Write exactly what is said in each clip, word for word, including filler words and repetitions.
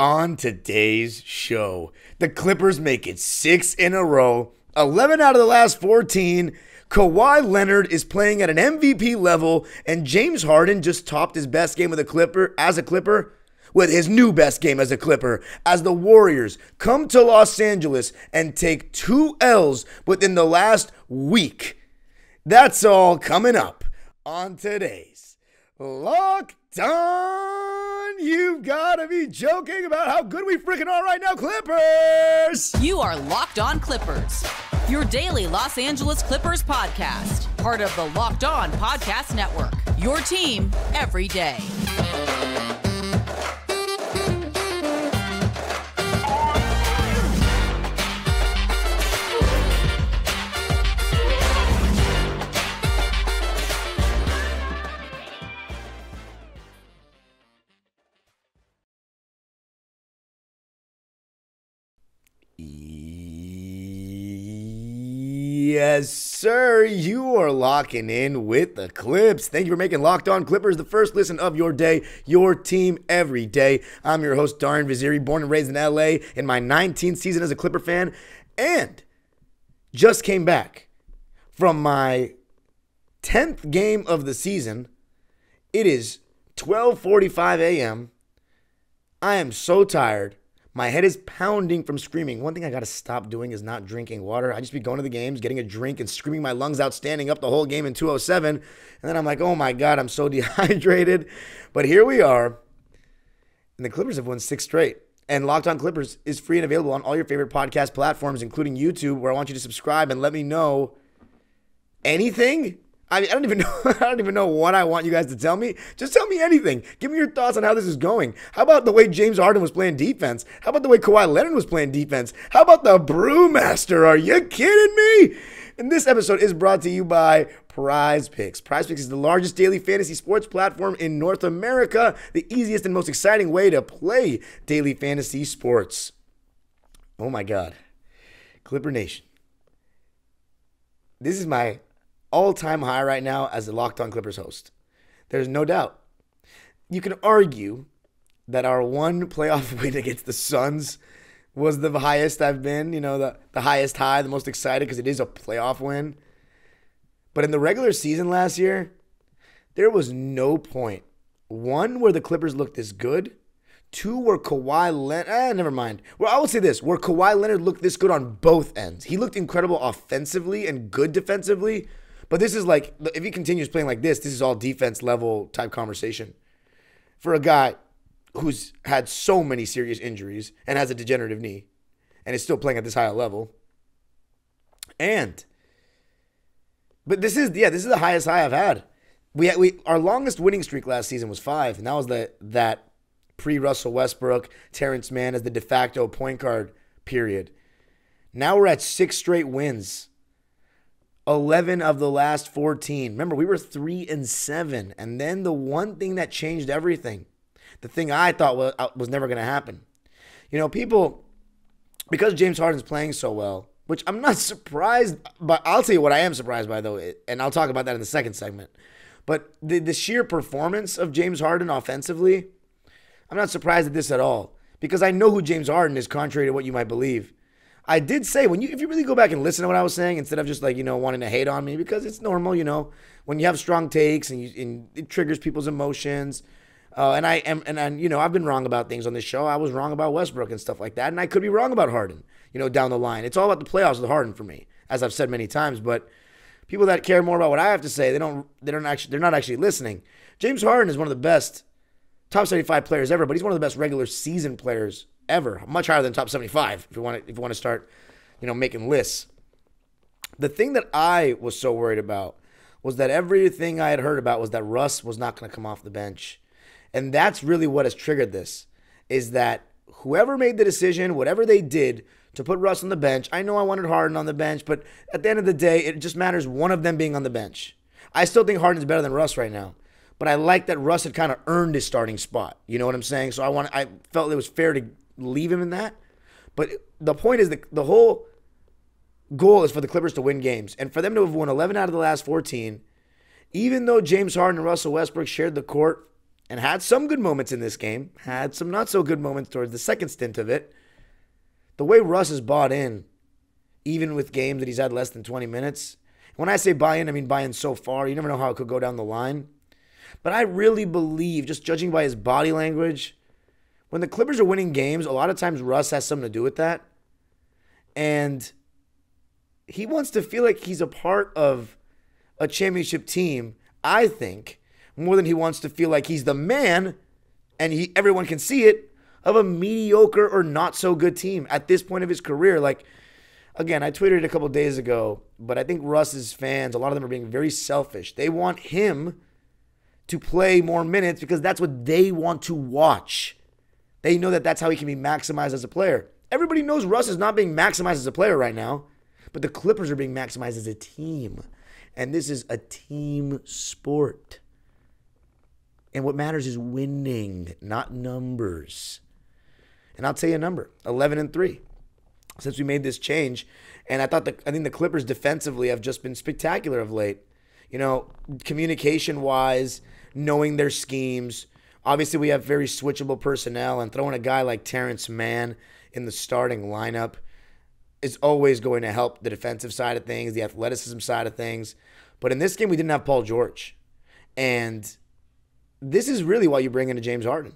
on today's show. The Clippers make it six in a row, eleven out of the last fourteen. Kawhi Leonard is playing at an M V P level, and James Harden just topped his best game with a Clipper as a Clipper with his new best game as a Clipper, as the Warriors come to Los Angeles and take two L's within the last week. That's all coming up on today's Locked On. You've got to be joking about how good we freaking are right now, Clippers! You are Locked On Clippers, your daily Los Angeles Clippers podcast, part of the Locked On Podcast Network, your team every day. Yes, sir. You are locking in with the Clips. Thank you for making Locked On Clippers the first listen of your day, your team every day. I'm your host, Darian Vaziri, born and raised in L A in my nineteenth season as a Clipper fan, and just came back from my tenth game of the season. It is twelve forty-five a m I am so tired. My head is pounding from screaming. One thing I got to stop doing is not drinking water. I just be going to the games, getting a drink, and screaming my lungs out, standing up the whole game in two oh seven. And then I'm like, oh my God, I'm so dehydrated. But here we are. And the Clippers have won six straight. And Locked On Clippers is free and available on all your favorite podcast platforms, including YouTube, where I want you to subscribe and let me know anything. I don't even know. I don't even know what I want you guys to tell me. Just tell me anything. Give me your thoughts on how this is going. How about the way James Harden was playing defense? How about the way Kawhi Leonard was playing defense? How about the Brewmaster? Are you kidding me? And this episode is brought to you by PrizePicks. PrizePicks is the largest daily fantasy sports platform in North America. The easiest and most exciting way to play daily fantasy sports. Oh my God, Clipper Nation. This is my all-time high right now as the Locked On Clippers host. There's no doubt. You can argue that our one playoff win against the Suns was the highest I've been, you know, the, the highest high, the most excited, because it is a playoff win. But in the regular season last year, there was no point, one, where the Clippers looked this good, two, where Kawhi Leonard, eh, never mind. Well, I will say this, where Kawhi Leonard looked this good on both ends. He looked incredible offensively and good defensively. But this is like, if he continues playing like this, this is all defense level type conversation for a guy who's had so many serious injuries and has a degenerative knee and is still playing at this high level. And, but this is, yeah, this is the highest high I've had. We had, we, our longest winning streak last season was five, and that was the, that pre-Russell Westbrook, Terrence Mann as the de facto point guard period. Now we're at six straight wins. eleven of the last fourteen. Remember, we were three and seven. And then the one thing that changed everything, the thing I thought was, was never going to happen. You know, people, because James Harden's playing so well, which I'm not surprised by. I'll tell you what I am surprised by, though, and I'll talk about that in the second segment. But the, the sheer performance of James Harden offensively, I'm not surprised at this at all, because I know who James Harden is, contrary to what you might believe. I did say, when you, if you really go back and listen to what I was saying, instead of just like, you know, wanting to hate on me, because it's normal, you know, when you have strong takes and, you, and it triggers people's emotions. Uh, and I am, and, and you know, I've been wrong about things on this show. I was wrong about Westbrook and stuff like that. And I could be wrong about Harden, you know, down the line. It's all about the playoffs with Harden for me, as I've said many times. But people that care more about what I have to say, they don't, they don't actually, they're not actually listening. James Harden is one of the best top seventy-five players ever, but he's one of the best regular season players ever, much higher than top seventy-five. If you want to, if you want to start, you know, making lists. The thing that I was so worried about was that everything I had heard about was that Russ was not going to come off the bench, and that's really what has triggered this. Is that whoever made the decision, whatever they did to put Russ on the bench, I know I wanted Harden on the bench, but at the end of the day, it just matters one of them being on the bench. I still think Harden's better than Russ right now. But I like that Russ had kind of earned his starting spot. You know what I'm saying? So I want, I felt it was fair to leave him in that. But the point is that the whole goal is for the Clippers to win games. And for them to have won eleven out of the last fourteen, even though James Harden and Russell Westbrook shared the court and had some good moments in this game, had some not so good moments towards the second stint of it. The way Russ is bought in, even with games that he's had less than twenty minutes, when I say buy in, I mean buy in so far. You never know how it could go down the line. But I really believe, just judging by his body language, when the Clippers are winning games, a lot of times Russ has something to do with that. And he wants to feel like he's a part of a championship team, I think, more than he wants to feel like he's the man, and he everyone can see it, of a mediocre or not so good team at this point of his career. Like, again, I tweeted it a couple of days ago, but I think Russ's fans, a lot of them are being very selfish. They want him to play more minutes because that's what they want to watch. They know that that's how he can be maximized as a player. Everybody knows Russ is not being maximized as a player right now, but the Clippers are being maximized as a team. And this is a team sport. And what matters is winning, not numbers. And I'll tell you a number, eleven and three, since we made this change. And I thought the, I think the Clippers defensively have just been spectacular of late. You know, communication-wise, knowing their schemes. Obviously, we have very switchable personnel, and throwing a guy like Terrence Mann in the starting lineup is always going to help the defensive side of things, the athleticism side of things. But in this game, we didn't have Paul George. And this is really why you bring in a James Harden,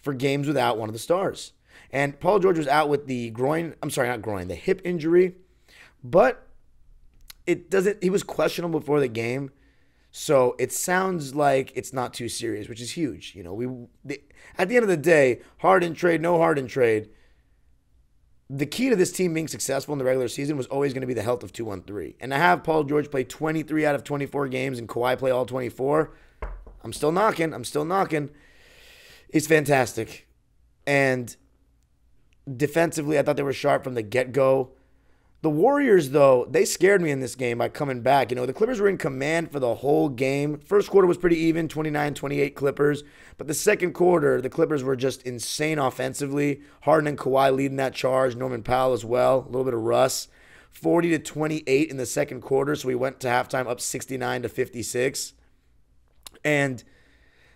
for games without one of the stars. And Paul George was out with the groin, I'm sorry, not groin, the hip injury. But it doesn't, he was questionable before the game. So it sounds like it's not too serious, which is huge. You know, we the, at the end of the day, Harden trade, no Harden trade, the key to this team being successful in the regular season was always going to be the health of two one three. And to have Paul George play twenty-three out of twenty-four games and Kawhi play all twenty-four, I'm still knocking, I'm still knocking. It's fantastic. And defensively, I thought they were sharp from the get-go. The Warriors, though, they scared me in this game by coming back. You know, the Clippers were in command for the whole game. First quarter was pretty even, twenty-nine twenty-eight Clippers. But the second quarter, the Clippers were just insane offensively. Harden and Kawhi leading that charge. Norman Powell as well. A little bit of Russ. forty to twenty-eight in the second quarter, so we went to halftime up sixty-nine to fifty-six. And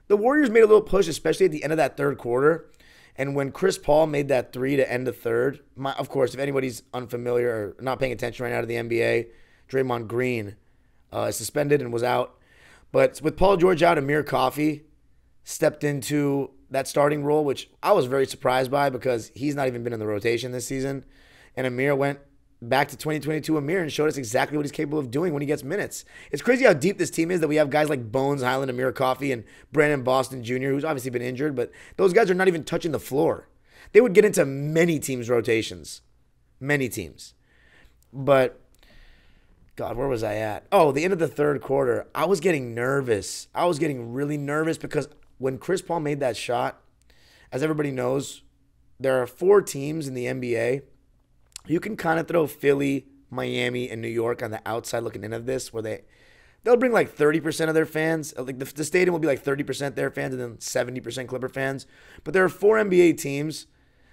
the Warriors made a little push, especially at the end of that third quarter. And when Chris Paul made that three to end the third, my, of course, if anybody's unfamiliar or not paying attention right now to the N B A, Draymond Green uh, is suspended and was out. But with Paul George out, Amir Coffey stepped into that starting role, which I was very surprised by because he's not even been in the rotation this season. And Amir went back to twenty twenty-two Amir and showed us exactly what he's capable of doing when he gets minutes. It's crazy how deep this team is that we have guys like Bones Highland, Amir Coffey, and Brandon Boston Junior, who's obviously been injured, but those guys are not even touching the floor. They would get into many teams' rotations. Many teams. But, God, where was I at? Oh, the end of the third quarter, I was getting nervous. I was getting really nervous because when Chris Paul made that shot, as everybody knows, there are four teams in the N B A. You can kind of throw Philly, Miami, and New York on the outside looking in of this, where they, they'll bring like thirty percent of their fans. Like the, the stadium will be like thirty percent their fans and then seventy percent Clipper fans. But there are four N B A teams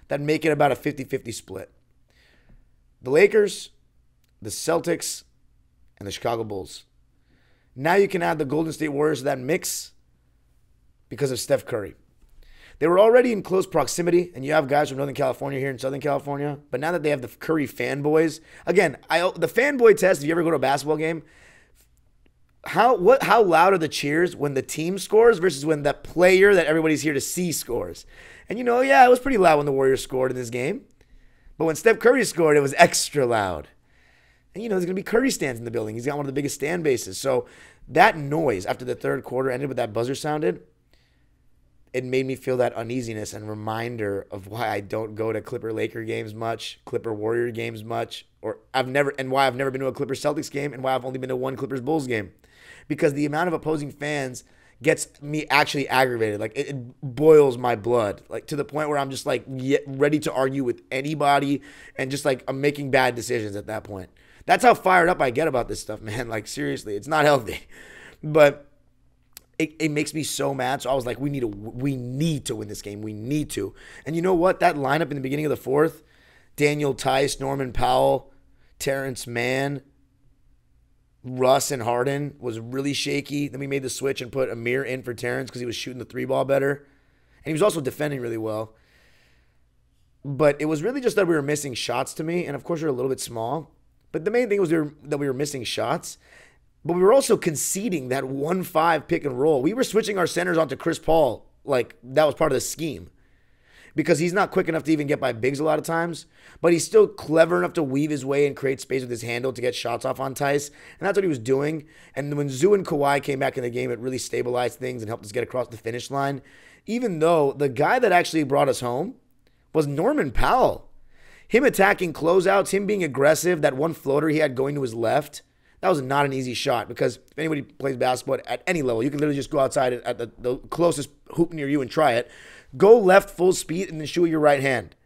that make it about a fifty-fifty split. The Lakers, the Celtics, and the Chicago Bulls. Now you can add the Golden State Warriors to that mix because of Steph Curry. They were already in close proximity, and you have guys from Northern California here in Southern California. But now that they have the Curry fanboys, again, I, the fanboy test, if you ever go to a basketball game, how what how loud are the cheers when the team scores versus when the player that everybody's here to see scores? And, you know, yeah, it was pretty loud when the Warriors scored in this game. But when Steph Curry scored, it was extra loud. And, you know, there's going to be Curry stands in the building. He's got one of the biggest stand bases. So that noise after the third quarter ended with that buzzer sounded, it made me feel that uneasiness and reminder of why I don't go to Clipper Laker games much, Clipper Warrior games much, or I've never, and why I've never been to a Clipper Celtics game, and why I've only been to one Clippers Bulls game, because the amount of opposing fans gets me actually aggravated. Like it, it boils my blood, like to the point where I'm just like ready to argue with anybody, and just like I'm making bad decisions at that point. That's how fired up I get about this stuff, man. Like seriously, it's not healthy, but. It, it makes me so mad. So I was like, we need to we need to win this game. We need to. And you know what? That lineup in the beginning of the fourth, Daniel Tice, Norman Powell, Terrence Mann, Russ and Harden was really shaky. Then we made the switch and put Amir in for Terrence because he was shooting the three ball better. And he was also defending really well. But it was really just that we were missing shots to me. And, of course, we were a little bit small. But the main thing was we were, that we were missing shots. But we were also conceding that one five pick and roll. We were switching our centers onto Chris Paul. Like, that was part of the scheme. Because he's not quick enough to even get by bigs a lot of times. But he's still clever enough to weave his way and create space with his handle to get shots off on Tice. And that's what he was doing. And when Zoo and Kawhi came back in the game, it really stabilized things and helped us get across the finish line. Even though the guy that actually brought us home was Norman Powell. Him attacking closeouts, him being aggressive, that one floater he had going to his left, that was not an easy shot because if anybody plays basketball at any level, you can literally just go outside at the, the closest hoop near you and try it. Go left full speed and then shoot with your right hand.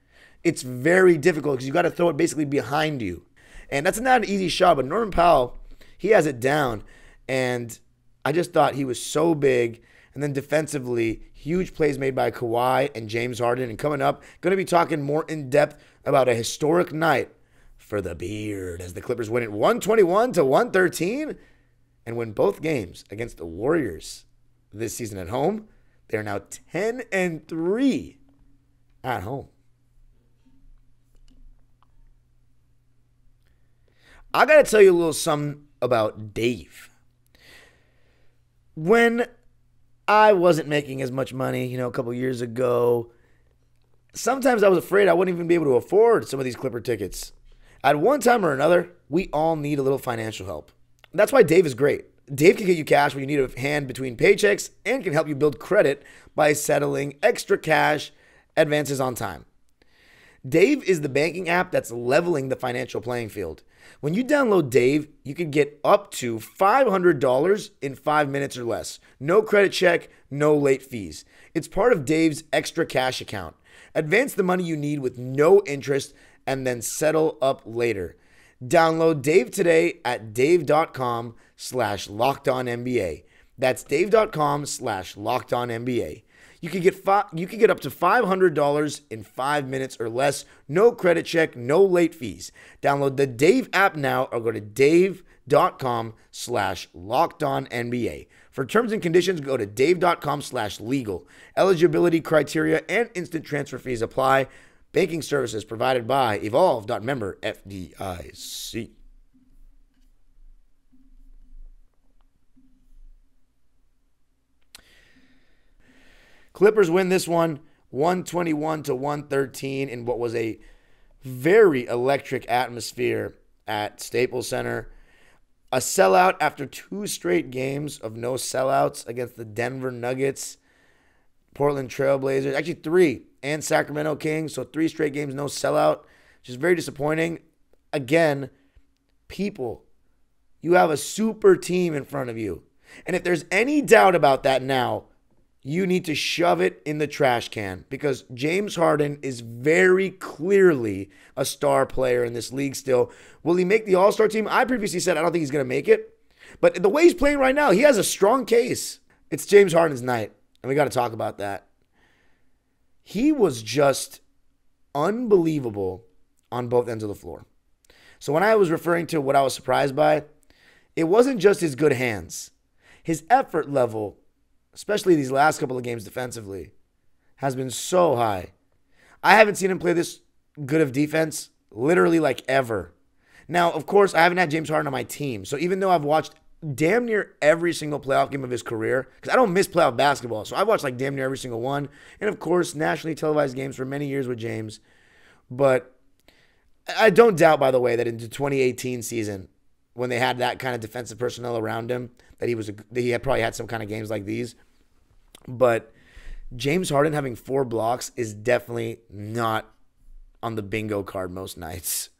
It's very difficult because you got to throw it basically behind you. And that's not an easy shot, but Norman Powell, he has it down. And I just thought he was so big. And then defensively, huge plays made by Kawhi and James Harden. And coming up, going to be talking more in depth about a historic night for the Beard as the Clippers win it one twenty-one to one thirteen and win both games against the Warriors this season at home. They are now ten and three at home. I got to tell you a little something about Dave. When I wasn't making as much money, you know, a couple years ago, sometimes I was afraid I wouldn't even be able to afford some of these Clipper tickets. At one time or another, we all need a little financial help. That's why Dave is great. Dave can get you cash when you need a hand between paychecks and can help you build credit by settling extra cash advances on time. Dave is the banking app that's leveling the financial playing field. When you download Dave, you can get up to five hundred dollars in five minutes or less. No credit check, no late fees. It's part of Dave's extra cash account. Advance the money you need with no interest and then settle up later. Download Dave today at dave.com slash locked on NBA. That's dave.com slash locked on NBA. You can get fi- you can get up to five hundred dollars in five minutes or less. No credit check, no late fees. Download the Dave app now or go to dave.com slash locked on NBA. For terms and conditions, go to dave.com slash legal. Eligibility criteria and instant transfer fees apply. Banking services provided by Evolve.member F D I C. Clippers win this one, one twenty-one to one thirteen, in what was a very electric atmosphere at Staples Center. A sellout after two straight games of no sellouts against the Denver Nuggets, Portland Trailblazers, actually three, and Sacramento Kings. So three straight games, no sellout, which is very disappointing. Again, people, you have a super team in front of you. And if there's any doubt about that now, you need to shove it in the trash can because James Harden is very clearly a star player in this league still. Will he make the All-Star team? I previously said I don't think he's going to make it. But the way he's playing right now, he has a strong case. It's James Harden's night, and we got to talk about that. He was just unbelievable on both ends of the floor. So when I was referring to what I was surprised by, it wasn't just his good hands. His effort level, especially these last couple of games defensively, has been so high. I haven't seen him play this good of defense literally like ever. Now, of course, I haven't had James Harden on my team. So even though I've watched damn near every single playoff game of his career, because I don't miss playoff basketball, so I've watched like damn near every single one. And, of course, nationally televised games for many years with James. But I don't doubt, by the way, that in the twenty eighteen season, when they had that kind of defensive personnel around him, that he was a, that he had probably had some kind of games like these. But James Harden having four blocks is definitely not on the bingo card most nights.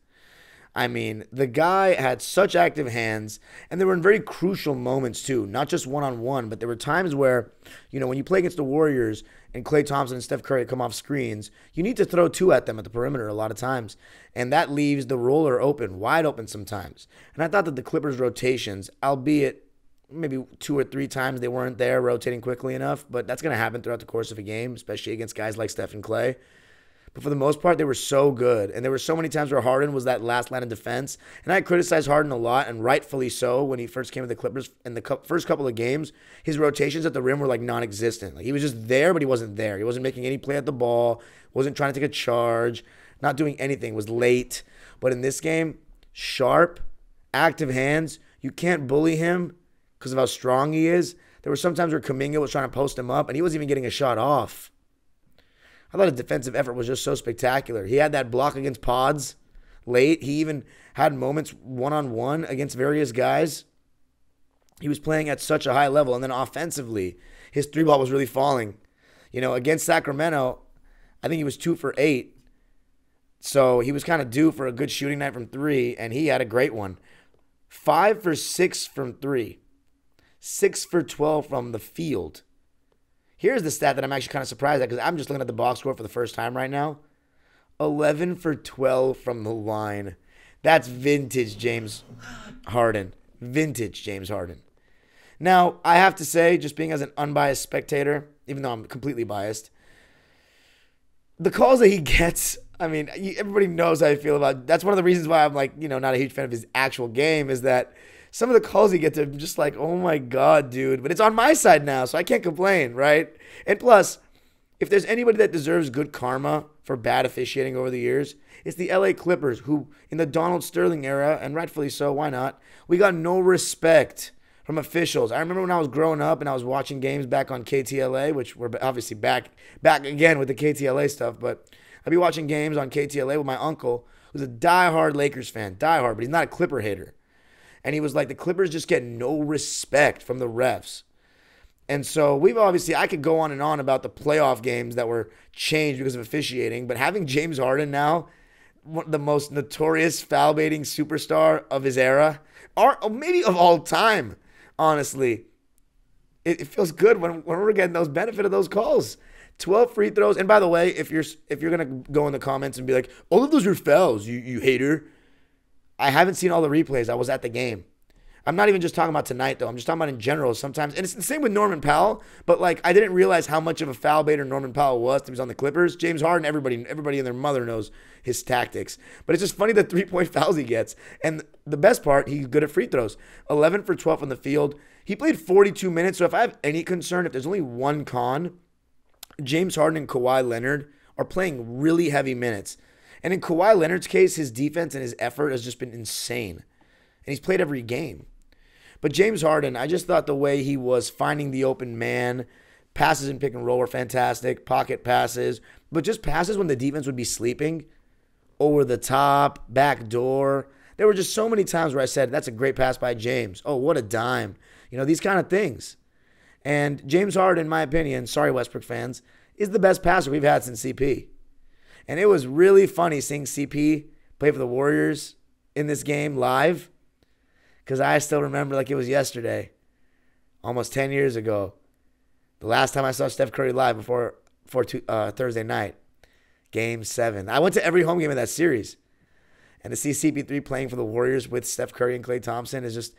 I mean, the guy had such active hands, and they were in very crucial moments too, not just one-on-one, but there were times where, you know, when you play against the Warriors and Klay Thompson and Steph Curry come off screens, you need to throw two at them at the perimeter a lot of times, and that leaves the roller open, wide open sometimes. And I thought that the Clippers' rotations, albeit maybe two or three times they weren't there rotating quickly enough, but that's going to happen throughout the course of a game, especially against guys like Steph and Klay. But for the most part, they were so good. And there were so many times where Harden was that last line of defense. And I criticized Harden a lot, and rightfully so, when he first came to the Clippers. In the first couple of games, his rotations at the rim were like non-existent. Like, he was just there, but he wasn't there. He wasn't making any play at the ball, wasn't trying to take a charge, not doing anything, was late. But in this game, sharp, active hands. You can't bully him because of how strong he is. There were some times where Kuminga was trying to post him up, and he wasn't even getting a shot off. I thought his defensive effort was just so spectacular. He had that block against Pods late. He even had moments one-on-one against various guys. He was playing at such a high level. And then offensively, his three-ball was really falling. You know, against Sacramento, I think he was two for eight. So he was kind of due for a good shooting night from three, and he had a great one. Five for six from three. Six for twelve from the field. Here's the stat that I'm actually kind of surprised at, because I'm just looking at the box score for the first time right now. eleven for twelve from the line. That's vintage James Harden. Vintage James Harden. Now, I have to say, just being as an unbiased spectator, even though I'm completely biased, the calls that he gets, I mean, everybody knows how I feel about it. That's one of the reasons why I'm like, you know, not a huge fan of his actual game, is that some of the calls he gets, I'm just like, oh my God, dude. But it's on my side now, so I can't complain, right? And plus, if there's anybody that deserves good karma for bad officiating over the years, it's the L A Clippers, who in the Donald Sterling era, and rightfully so, why not, we got no respect from officials. I remember when I was growing up and I was watching games back on K T L A, which we're obviously back, back again with the K T L A stuff, but I'd be watching games on K T L A with my uncle, who's a diehard Lakers fan, diehard, but he's not a Clipper hater. And he was like, the Clippers just get no respect from the refs. And so we've obviously, I could go on and on about the playoff games that were changed because of officiating, but having James Harden now, the most notorious foul-baiting superstar of his era, or maybe of all time, honestly, it, it feels good when, when we're getting those benefit of those calls. twelve free throws. And by the way, if you're if you're going to go in the comments and be like, all of those are fouls, you, you hater. I haven't seen all the replays. I was at the game. I'm not even just talking about tonight, though. I'm just talking about in general sometimes. And it's the same with Norman Powell, but, like, I didn't realize how much of a foul baiter Norman Powell was until he was on the Clippers. James Harden, everybody everybody and their mother knows his tactics. But it's just funny the three-point fouls he gets. And the best part, he's good at free throws. eleven for twelve on the field. He played forty-two minutes, so if I have any concern, if there's only one con, James Harden and Kawhi Leonard are playing really heavy minutes. And in Kawhi Leonard's case, his defense and his effort has just been insane. And he's played every game. But James Harden, I just thought the way he was finding the open man, passes in pick and roll were fantastic, pocket passes, but just passes when the defense would be sleeping, over the top, back door. There were just so many times where I said, that's a great pass by James. Oh, what a dime. You know, these kind of things. And James Harden, in my opinion, sorry Westbrook fans, is the best passer we've had since C P. And it was really funny seeing C P play for the Warriors in this game live, because I still remember like it was yesterday, almost ten years ago, the last time I saw Steph Curry live before, before two, uh, Thursday night, Game seven. I went to every home game of that series. And to see C P three playing for the Warriors with Steph Curry and Klay Thompson is just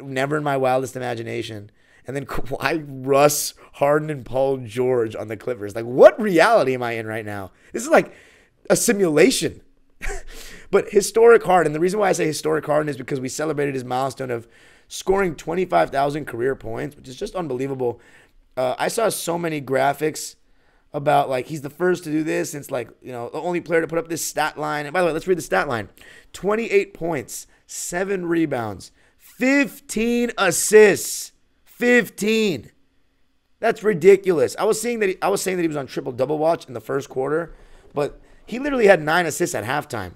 never in my wildest imagination. And then Kawhi, Russ, Harden, and Paul George on the Clippers. Like, what reality am I in right now? This is like a simulation. But historic Harden. The reason why I say historic Harden is because we celebrated his milestone of scoring twenty-five thousand career points, which is just unbelievable. Uh, I saw so many graphics about, like, he's the first to do this since, like, you know, the only player to put up this stat line. And by the way, let's read the stat line. twenty-eight points, seven rebounds, fifteen assists. fifteen. That's ridiculous. I was seeing that he, I was saying that he was on triple double watch in the first quarter, but he literally had nine assists at halftime.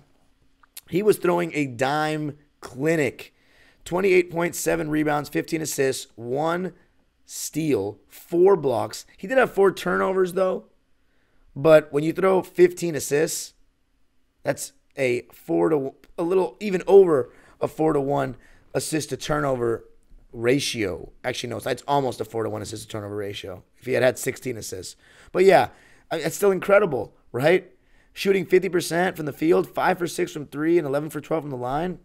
He was throwing a dime clinic. twenty-eight point seven rebounds, fifteen assists, one steal, four blocks. He did have four turnovers though. But when you throw fifteen assists, that's a four to a little even over a four to one assist to turnover ratio. Actually, no, it's almost a four to one assist to turnover ratio if he had had sixteen assists. But yeah, it's still incredible, right? Shooting fifty percent from the field, five for six from three, and eleven for twelve from the line.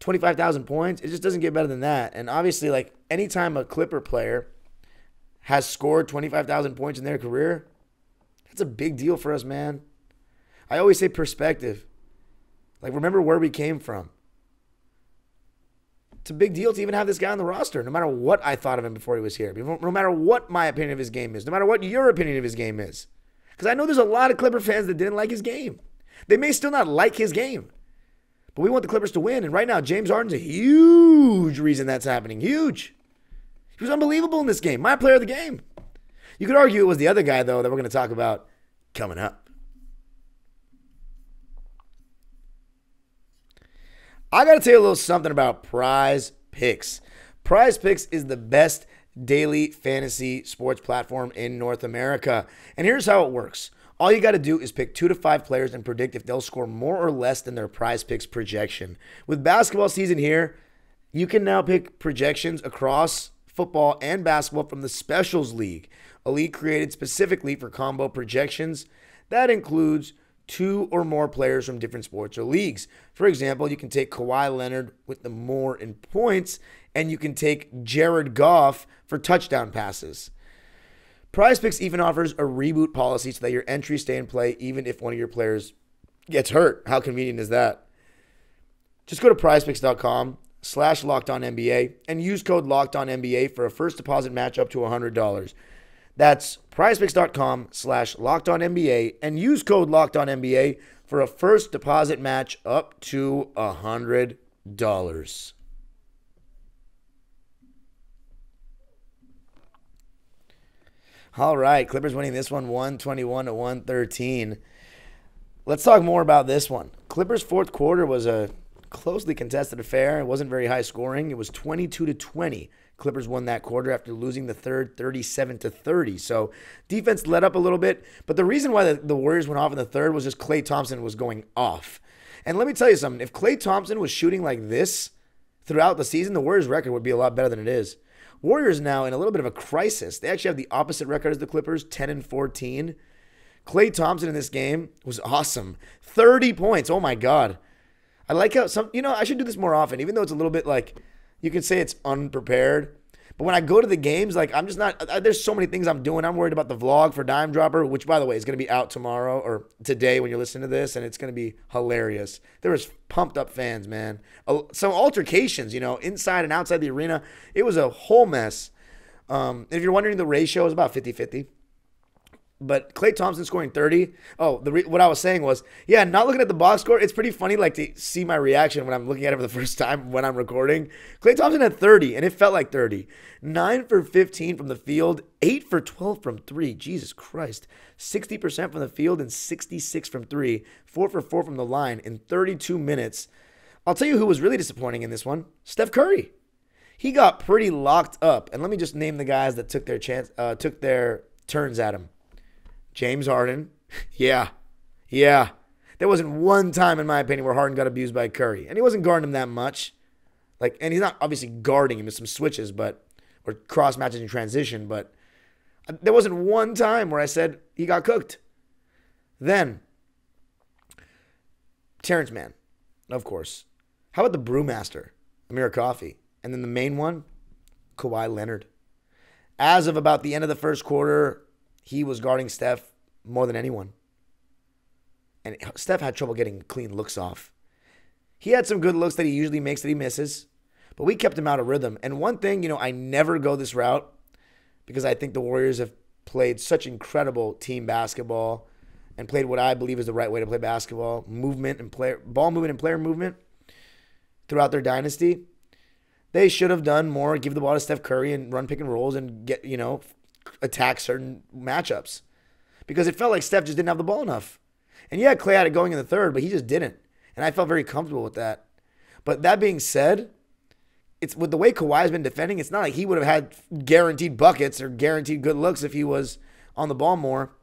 twenty-five thousand points. It just doesn't get better than that. And obviously, like, anytime a Clipper player has scored twenty-five thousand points in their career, That's a big deal for us, man. I always say perspective. Like, remember where we came from. It's a big deal to even have this guy on the roster, no matter what I thought of him before he was here, no matter what my opinion of his game is, no matter what your opinion of his game is. Because I know there's a lot of Clipper fans that didn't like his game. They may still not like his game, but we want the Clippers to win. And right now, James Harden's a huge reason that's happening. Huge. He was unbelievable in this game. My player of the game. You could argue it was the other guy, though, that we're going to talk about coming up. I got to tell you a little something about Prize Picks. Prize Picks is the best daily fantasy sports platform in North America. And here's how it works. All you got to do is pick two to five players and predict if they'll score more or less than their Prize Picks projection. With basketball season here, you can now pick projections across football and basketball from the Specials League, a league created specifically for combo projections that includes two or more players from different sports or leagues. For example, you can take Kawhi Leonard with the more in points, and you can take Jared Goff for touchdown passes. PrizePicks even offers a reboot policy so that your entries stay in play even if one of your players gets hurt. How convenient is that? Just go to PrizePicks.com slash Locked On N B A and use code Locked On N B A for a first deposit match up to one hundred dollars. That's PrizePicks.com slash Locked On N B A and use code Locked On N B A for a first deposit match up to one hundred dollars. All right, Clippers winning this one one twenty-one to one thirteen. Let's talk more about this one. Clippers' fourth quarter was a closely contested affair. It wasn't very high scoring. It was twenty-two to twenty. Clippers won that quarter after losing the third thirty-seven to thirty. So defense let up a little bit. But the reason why the, the Warriors went off in the third was just Klay Thompson was going off. And let me tell you something. If Klay Thompson was shooting like this throughout the season, the Warriors' record would be a lot better than it is. Warriors now in a little bit of a crisis. They actually have the opposite record as the Clippers, ten and fourteen. Klay Thompson in this game was awesome. thirty points. Oh, my God. I like how some, you know, I should do this more often, even though it's a little bit like, you can say it's unprepared. But when I go to the games, like, I'm just not, I, there's so many things I'm doing. I'm worried about the vlog for Dime Dropper, which, by the way, is going to be out tomorrow or today when you're listening to this, and it's going to be hilarious. There was pumped up fans, man. Some altercations, you know, inside and outside the arena. It was a whole mess. Um, if you're wondering, the ratio is about fifty-fifty. But Klay Thompson scoring thirty. Oh, the re what I was saying was, yeah, not looking at the box score. It's pretty funny, like, to see my reaction when I'm looking at it for the first time when I'm recording. Klay Thompson had thirty, and it felt like thirty. nine for fifteen from the field, eight for twelve from three. Jesus Christ. sixty percent from the field and sixty-six from three. four for four from the line in thirty-two minutes. I'll tell you who was really disappointing in this one. Steph Curry. He got pretty locked up. And let me just name the guys that took their chance, uh, took their turns at him. James Harden, yeah, yeah. There wasn't one time, in my opinion, where Harden got abused by Curry. And he wasn't guarding him that much. Like, and he's not obviously guarding him with some switches, but, or cross matches in transition, but there wasn't one time where I said he got cooked. Then, Terrence Mann, of course. How about the brewmaster, Amir Coffey? And then the main one, Kawhi Leonard. As of about the end of the first quarter, he was guarding Steph more than anyone. And Steph had trouble getting clean looks off. He had some good looks that he usually makes that he misses. But we kept him out of rhythm. And one thing, you know, I never go this route because I think the Warriors have played such incredible team basketball and played what I believe is the right way to play basketball, movement and player, ball movement and player movement throughout their dynasty. They should have done more, give the ball to Steph Curry and run pick and rolls and get, you know, attack certain matchups because it felt like Steph just didn't have the ball enough. And yeah, Klay had it going in the third, but he just didn't. And I felt very comfortable with that. But that being said, it's with the way Kawhi's been defending, it's not like he would have had guaranteed buckets or guaranteed good looks if he was on the ball more.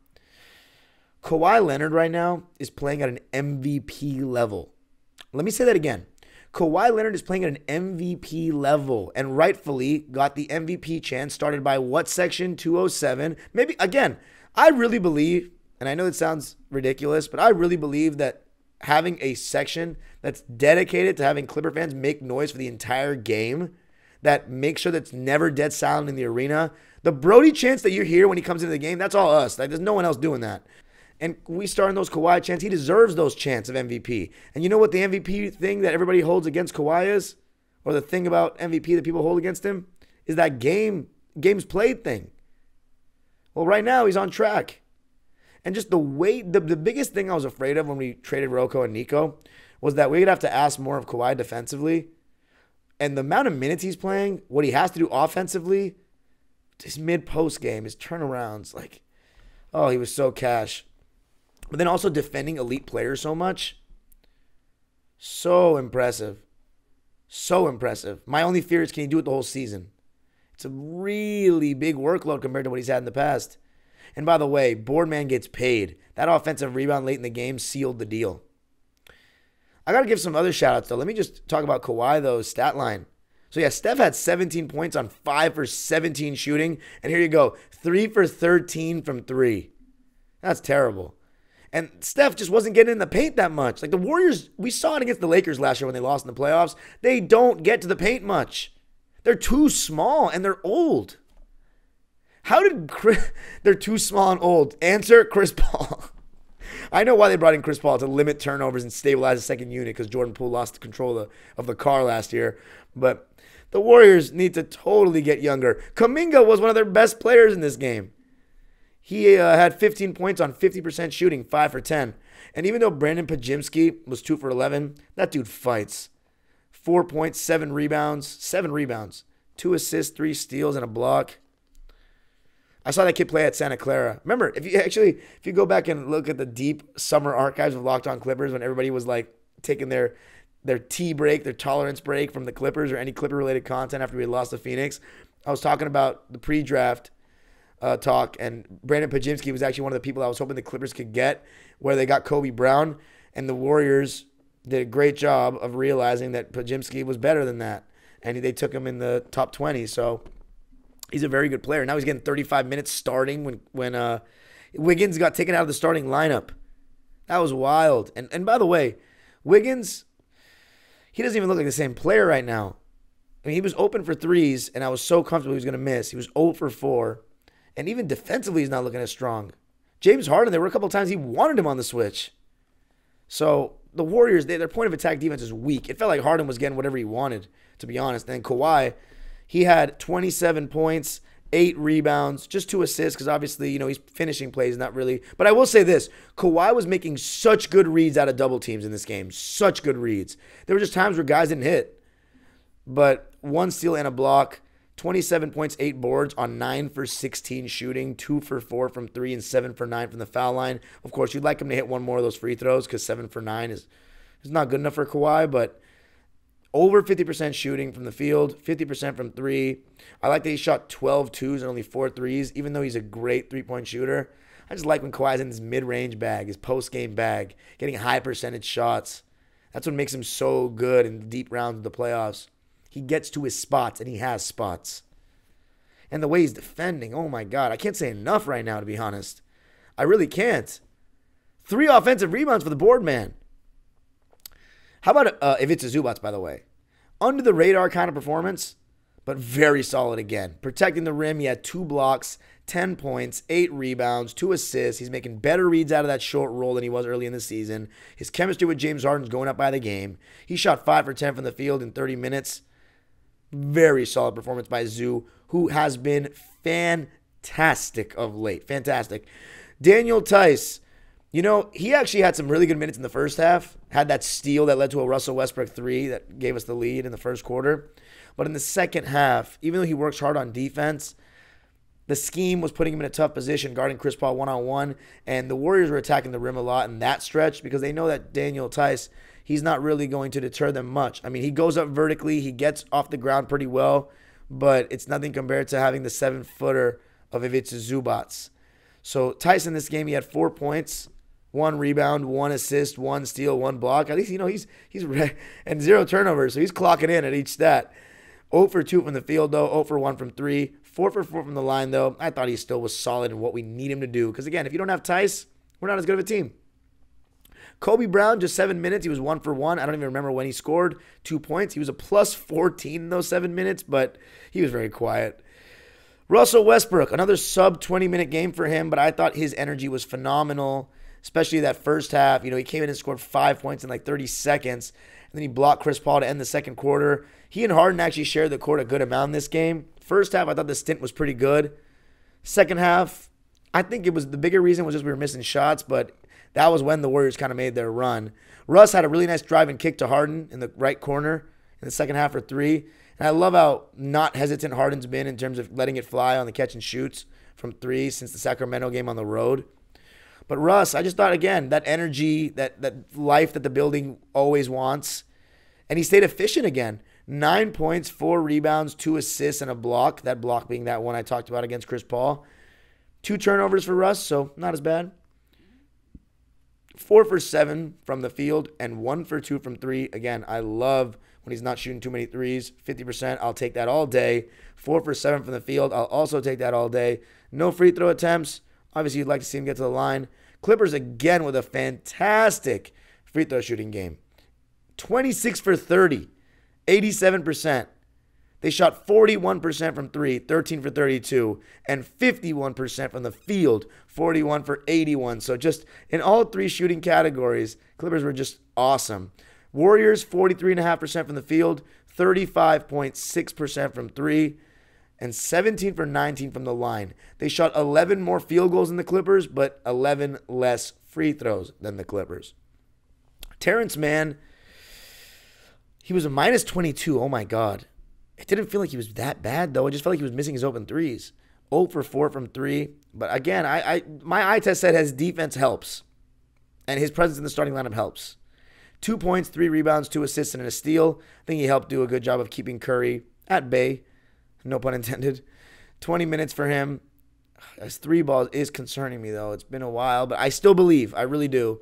Kawhi Leonard right now is playing at an M V P level. Let me say that again. Kawhi Leonard is playing at an M V P level and rightfully got the M V P chance started by what section? two oh seven. Maybe, again, I really believe, and I know it sounds ridiculous, but I really believe that having a section that's dedicated to having Clipper fans make noise for the entire game, that makes sure that's never dead silent in the arena. The Brody chants that you hear when he comes into the game, that's all us. Like, there's no one else doing that. And we starting those Kawhi chants. He deserves those chants of M V P. And you know what the M V P thing that everybody holds against Kawhi is? Or the thing about M V P that people hold against him? Is that game, games played thing. Well, right now he's on track. And just the way, the, the biggest thing I was afraid of when we traded Rocco and Nico was that we'd have to ask more of Kawhi defensively. And the amount of minutes he's playing, what he has to do offensively, his mid-post game, his turnarounds, like, oh, he was so cash. But then also defending elite players so much. So impressive. So impressive. My only fear is, can he do it the whole season? It's a really big workload compared to what he's had in the past. And by the way, Boardman gets paid. That offensive rebound late in the game sealed the deal. I got to give some other shout-outs, though. Let me just talk about Kawhi, though, stat line. So, yeah, Steph had seventeen points on five for seventeen shooting. And here you go, three for thirteen from three. That's terrible. And Steph just wasn't getting in the paint that much. Like, the Warriors, we saw it against the Lakers last year when they lost in the playoffs. They don't get to the paint much. They're too small, and they're old. How did Chris... They're too small and old. Answer, Chris Paul. I know why they brought in Chris Paul, to limit turnovers and stabilize the second unit, because Jordan Poole lost the control of, of the car last year. But the Warriors need to totally get younger. Kuminga was one of their best players in this game. He uh, had fifteen points on fifty percent shooting, five for ten. And even though Brandon Podziemski was two for eleven, that dude fights. Four points, seven rebounds, seven rebounds, two assists, three steals, and a block. I saw that kid play at Santa Clara. Remember, if you actually, if you go back and look at the deep summer archives of Locked On Clippers, when everybody was like taking their their tea break, their tolerance break from the Clippers or any Clipper-related content after we lost to Phoenix, I was talking about the pre-draft uh, talk, and Brandon Podziemski was actually one of the people I was hoping the Clippers could get, where they got Kobe Brown, and the Warriors did a great job of realizing that Podziemski was better than that, and they took him in the top twenty, so... He's a very good player. Now he's getting thirty-five minutes starting when when uh, Wiggins got taken out of the starting lineup. That was wild. And and by the way, Wiggins, he doesn't even look like the same player right now. I mean, he was open for threes, and I was so comfortable he was going to miss. He was zero for four. And even defensively, he's not looking as strong. James Harden, there were a couple times he wanted him on the switch. So the Warriors, they, their point of attack defense is weak. It felt like Harden was getting whatever he wanted, to be honest. And then Kawhi... He had twenty-seven points, eight rebounds, just two assists, because obviously, you know, he's finishing plays, not really. But I will say this, Kawhi was making such good reads out of double teams in this game, such good reads. There were just times where guys didn't hit. But one steal and a block, twenty-seven points, eight boards on nine for sixteen shooting, two for four from three, and seven for nine from the foul line. Of course, you'd like him to hit one more of those free throws, because seven for nine is, is not good enough for Kawhi, but... Over fifty percent shooting from the field, fifty percent from three. I like that he shot twelve twos and only four threes, even though he's a great three-point shooter. I just like when Kawhi's in his mid-range bag, his post-game bag, getting high-percentage shots. That's what makes him so good in the deep rounds of the playoffs. He gets to his spots, and he has spots. And the way he's defending, oh, my God. I can't say enough right now, to be honest. I really can't. Three offensive rebounds for the board man. How about uh, Ivica Zubac, by the way? Under the radar kind of performance, but very solid again. Protecting the rim, he had two blocks, ten points, eight rebounds, two assists. He's making better reads out of that short roll than he was early in the season. His chemistry with James Harden's going up by the game. He shot five for ten from the field in thirty minutes. Very solid performance by Zoo, who has been fantastic of late. Fantastic. Daniel Tice. You know, he actually had some really good minutes in the first half. Had that steal that led to a Russell Westbrook three that gave us the lead in the first quarter. But in the second half, even though he works hard on defense, the scheme was putting him in a tough position, guarding Chris Paul one-on-one. And the Warriors were attacking the rim a lot in that stretch because they know that Daniel Tice, he's not really going to deter them much. I mean, he goes up vertically. He gets off the ground pretty well. But it's nothing compared to having the seven-footer of Ivica Zubac. So Tice in this game, he had four points. One rebound, one assist, one steal, one block. At least, you know, he's he's re and zero turnovers, so he's clocking in at each stat. zero for two from the field, though. zero for one from three. four for four from the line, though. I thought he still was solid in what we need him to do. Because, again, if you don't have Tice, we're not as good of a team. Kobe Brown, just seven minutes. He was one for one. I don't even remember when he scored. Two points. He was a plus fourteen in those seven minutes, but he was very quiet. Russell Westbrook, another sub twenty-minute game for him, but I thought his energy was phenomenal. especially that first half. You know, he came in and scored five points in like thirty seconds. And then he blocked Chris Paul to end the second quarter. He and Harden actually shared the court a good amount in this game. First half, I thought the stint was pretty good. Second half, I think it was the bigger reason was just we were missing shots, but that was when the Warriors kind of made their run. Russ had a really nice drive and kick to Harden in the right corner in the second half for three. And I love how not hesitant Harden's been in terms of letting it fly on the catch and shoots from three since the Sacramento game on the road. But Russ, I just thought, again, that energy, that, that life that the building always wants. And he stayed efficient again. Nine points, four rebounds, two assists, and a block. That block being that one I talked about against Chris Paul. Two turnovers for Russ, so not as bad. Four for seven from the field and one for two from three. Again, I love when he's not shooting too many threes. fifty percent, I'll take that all day. Four for seven from the field, I'll also take that all day. No free throw attempts. Obviously, you'd like to see him get to the line. Clippers again with a fantastic free throw shooting game. twenty-six for thirty, eighty-seven percent. They shot forty-one percent from three, thirteen for thirty-two, and fifty-one percent from the field, forty-one for eighty-one. So just in all three shooting categories, Clippers were just awesome. Warriors, forty-three point five percent from the field, thirty-five point six percent from three, and seventeen for nineteen from the line. They shot eleven more field goals than the Clippers, but eleven less free throws than the Clippers. Terrence Mann, he was a minus twenty-two. Oh, my God. It didn't feel like he was that bad, though. It just felt like he was missing his open threes. oh for four from three. But again, I, I my eye test said his defense helps. And his presence in the starting lineup helps. Two points, three rebounds, two assists, and a steal. I think he helped do a good job of keeping Curry at bay. No pun intended. twenty minutes for him. His three balls is concerning me, though. It's been a while, but I still believe. I really do.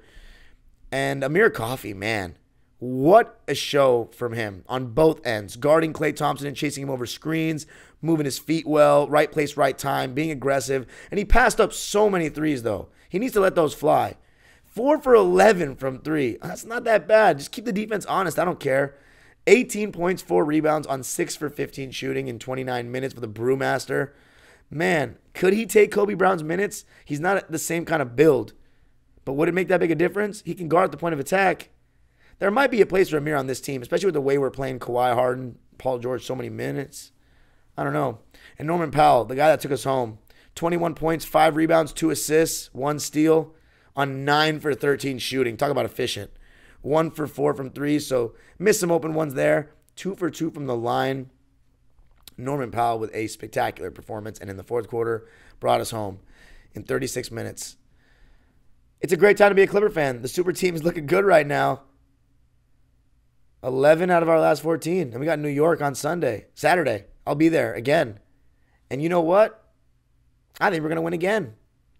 And Amir Coffey, man. What a show from him on both ends, guarding Klay Thompson and chasing him over screens, moving his feet well, right place, right time, being aggressive. And he passed up so many threes, though. He needs to let those fly. four for eleven from three. That's not that bad. Just keep the defense honest. I don't care. eighteen points, four rebounds on six for fifteen shooting in twenty-nine minutes for the Brewmaster. Man, could he take Kobe Brown's minutes? He's not the same kind of build. But would it make that big a difference? He can guard at the point of attack. There might be a place for Amir on this team, especially with the way we're playing Kawhi, Harden, Paul George, so many minutes. I don't know. And Norman Powell, the guy that took us home, twenty-one points, five rebounds, two assists, one steal on nine for thirteen shooting. Talk about efficient. One for four from three, so missed some open ones there. Two for two from the line. Norman Powell with a spectacular performance, and in the fourth quarter, brought us home in thirty-six minutes. It's a great time to be a Clipper fan. The super team is looking good right now. eleven out of our last fourteen. And we got New York on Sunday. Saturday. I'll be there again. And you know what? I think we're going to win again.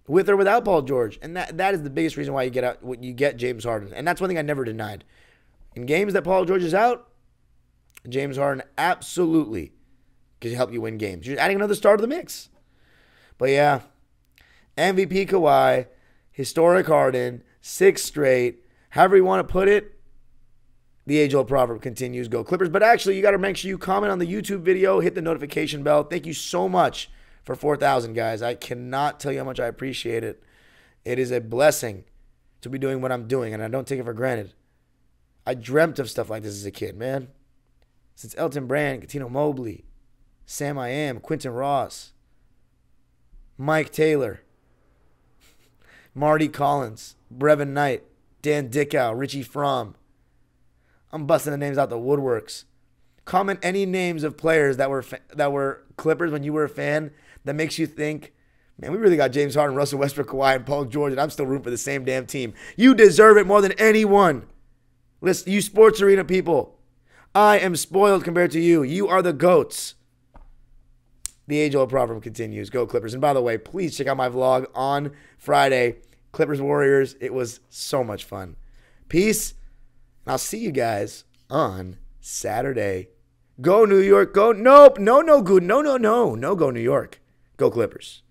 With or without Paul George. And that, that is the biggest reason why you get out what you get James Harden. And that's one thing I never denied. In games that Paul George is out, James Harden absolutely can help you win games. You're adding another star to the mix. But yeah. M V P Kawhi, historic Harden, six straight. However you want to put it. The age-old proverb continues, go Clippers. But actually, you got to make sure you comment on the YouTube video, hit the notification bell. Thank you so much for four thousand, guys. I cannot tell you how much I appreciate it. It is a blessing to be doing what I'm doing, and I don't take it for granted. I dreamt of stuff like this as a kid, man. Since Elton Brand, Cuttino Mobley, Sam I Am, Quinton Ross, Mike Taylor, Marty Collins, Brevin Knight, Dan Dickow, Richie Fromm. I'm busting the names out the woodworks. Comment any names of players that were that were Clippers when you were a fan that makes you think, man, we really got James Harden, Russell Westbrook, Kawhi, and Paul George, and I'm still rooting for the same damn team. You deserve it more than anyone. Listen, you sports arena people, I am spoiled compared to you. You are the GOATs. The age-old proverb continues. Go Clippers. And by the way, please check out my vlog on Friday, Clippers Warriors. It was so much fun. Peace. And I'll see you guys on Saturday. Go New York. Go. Nope. No, no good. No, no, no. No, go New York. Go Clippers.